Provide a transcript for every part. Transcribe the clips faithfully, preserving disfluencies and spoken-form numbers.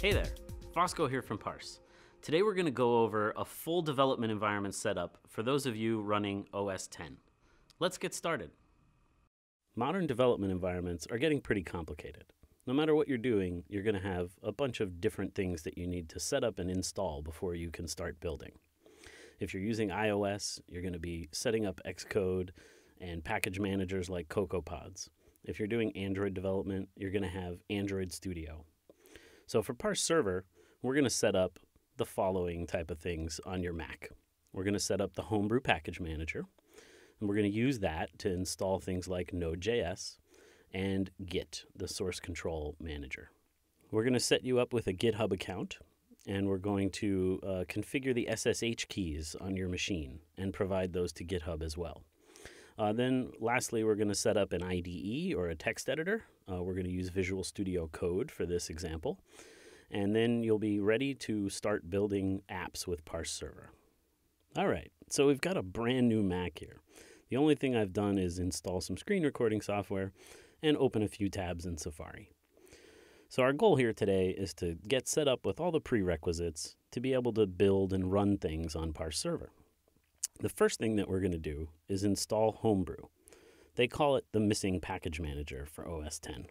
Hey there, Fosco here from Parse. Today we're going to go over a full development environment setup for those of you running O S ten. Let's get started. Modern development environments are getting pretty complicated. No matter what you're doing, you're going to have a bunch of different things that you need to set up and install before you can start building. If you're using iOS, you're going to be setting up Xcode and package managers like CocoaPods. If you're doing Android development, you're going to have Android Studio. So for Parse Server, we're going to set up the following type of things on your Mac. We're going to set up the Homebrew package manager, and we're going to use that to install things like Node.js and Git, the source control manager. We're going to set you up with a GitHub account, and we're going to uh, configure the S S H keys on your machine and provide those to GitHub as well. Uh, then lastly, we're going to set up an I D E or a text editor. Uh, we're going to use Visual Studio Code for this example. And then you'll be ready to start building apps with Parse Server. All right, so we've got a brand new Mac here. The only thing I've done is install some screen recording software and open a few tabs in Safari. So our goal here today is to get set up with all the prerequisites to be able to build and run things on Parse Server. The first thing that we're going to do is install Homebrew. They call it the missing package manager for O S ten.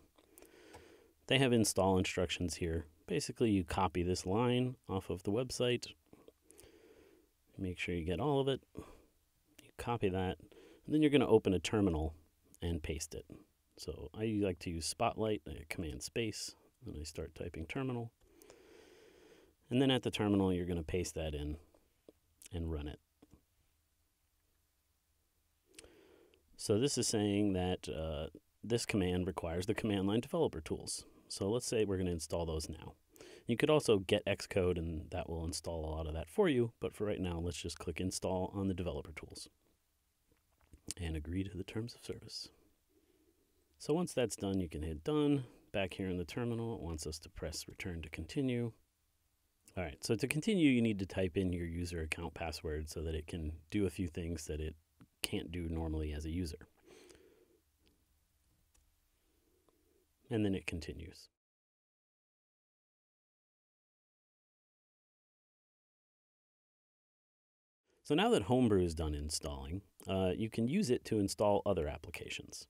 They have install instructions here. Basically, you copy this line off of the website. Make sure you get all of it. You copy that, and then you're going to open a terminal and paste it. So I like to use Spotlight. I command space, and I start typing terminal. And then at the terminal, you're going to paste that in and run it. So this is saying that uh, this command requires the command line developer tools. So let's say we're going to install those now. You could also get Xcode, and that will install a lot of that for you. But for right now, let's just click Install on the developer tools and agree to the terms of service. So once that's done, you can hit Done. Back here in the terminal, it wants us to press Return to continue. All right, so to continue, you need to type in your user account password so that it can do a few things that it can't do normally as a user. And then it continues. So now that Homebrew is done installing, uh, you can use it to install other applications.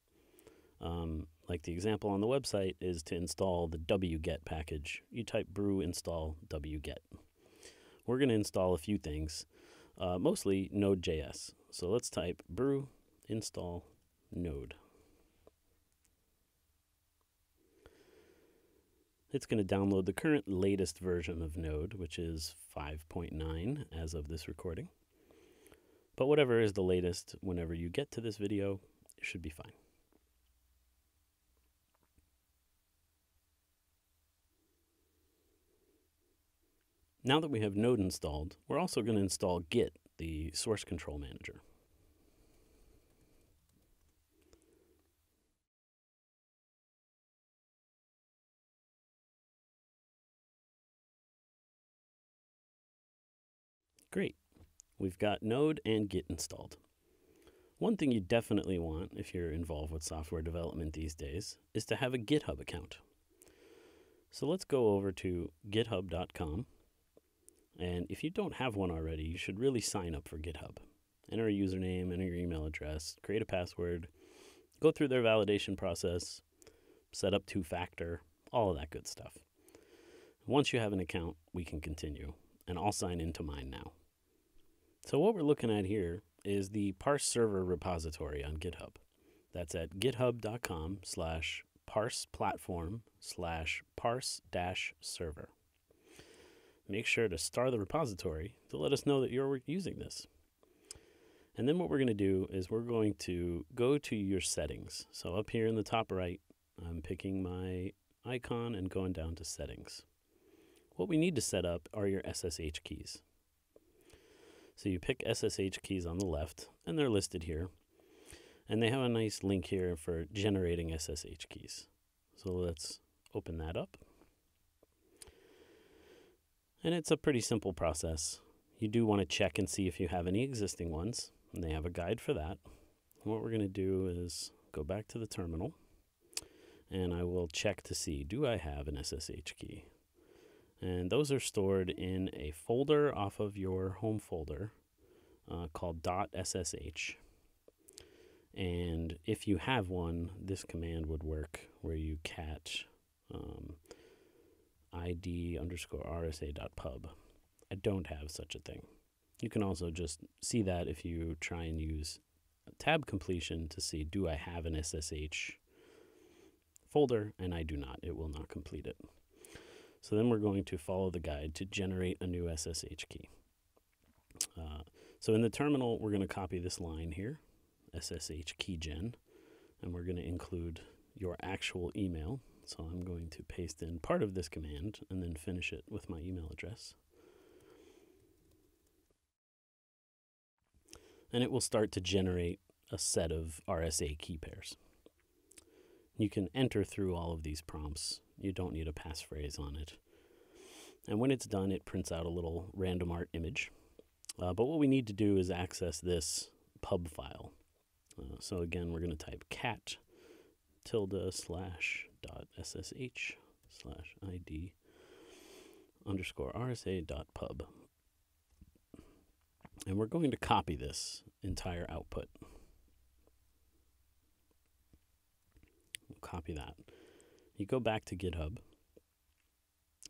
Um, like the example on the website is to install the wget package. You type brew install wget. We're going to install a few things, uh, mostly Node.js. So let's type brew install node. It's going to download the current latest version of Node, which is five point nine as of this recording. But whatever is the latest, whenever you get to this video, it should be fine. Now that we have Node installed, we're also going to install Git, the source control manager. Great. We've got Node and Git installed. One thing you definitely want if you're involved with software development these days is to have a GitHub account. So let's go over to github dot com. And if you don't have one already, you should really sign up for GitHub. Enter a username, enter your email address, create a password, go through their validation process, set up two-factor, all of that good stuff. Once you have an account, we can continue. And I'll sign into mine now. So what we're looking at here is the Parse Server repository on GitHub. That's at github.com slash parse platform slash parse dash server. Make sure to star the repository to let us know that you're using this. And then what we're going to do is we're going to go to your settings. So up here in the top right, I'm picking my icon and going down to settings. What we need to set up are your S S H keys. So you pick S S H keys on the left, and they're listed here. And they have a nice link here for generating S S H keys. So let's open that up. And it's a pretty simple process. You do want to check and see if you have any existing ones, and they have a guide for that. And what we're going to do is go back to the terminal, and I will check to see, do I have an S S H key? And those are stored in a folder off of your home folder uh, called .ssh. And if you have one, this command would work where you cat um, id underscore rsa dot pub. I don't have such a thing. You can also just see that if you try and use tab completion to see, do I have an S S H folder? And I do not. It will not complete it. So then we're going to follow the guide to generate a new S S H key. Uh, so in the terminal, we're going to copy this line here, S S H key gen, and we're going to include your actual email. So I'm going to paste in part of this command and then finish it with my email address. And it will start to generate a set of R S A key pairs. You can enter through all of these prompts. You don't need a passphrase on it. And when it's done, it prints out a little random art image. Uh, but what we need to do is access this pub file. Uh, so again, we're going to type cat tilde slash dot ssh slash id underscore rsa dot pub. And we're going to copy this entire output. We'll copy that. You go back to GitHub,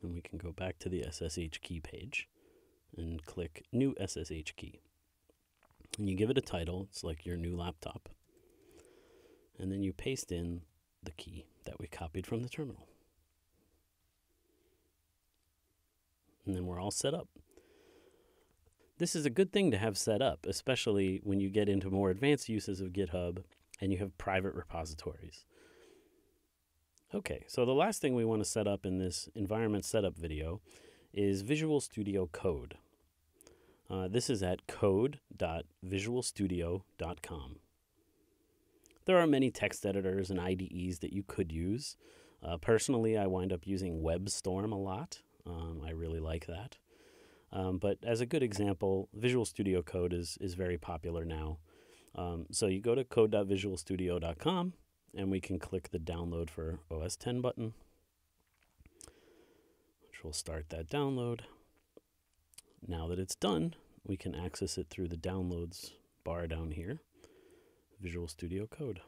and we can go back to the S S H key page and click New S S H Key. And you give it a title. It's like your new laptop. And then you paste in the key that we copied from the terminal. And then we're all set up. This is a good thing to have set up, especially when you get into more advanced uses of GitHub and you have private repositories. Okay, so the last thing we want to set up in this environment setup video is Visual Studio Code. Uh, this is at code dot visual studio dot com. There are many text editors and I D Es that you could use. Uh, personally, I wind up using WebStorm a lot. Um, I really like that. Um, but as a good example, Visual Studio Code is, is very popular now. Um, so you go to code dot visual studio dot com, and we can click the Download for O S ten button, which will start that download. Now that it's done, we can access it through the Downloads bar down here, Visual Studio Code.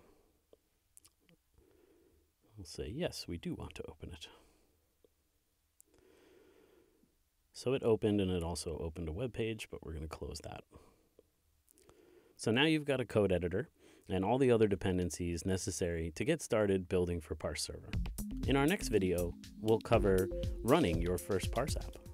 I'll say, yes, we do want to open it. So it opened, and it also opened a web page, but we're going to close that. So now you've got a code editor and all the other dependencies necessary to get started building for Parse Server. In our next video, we'll cover running your first Parse app.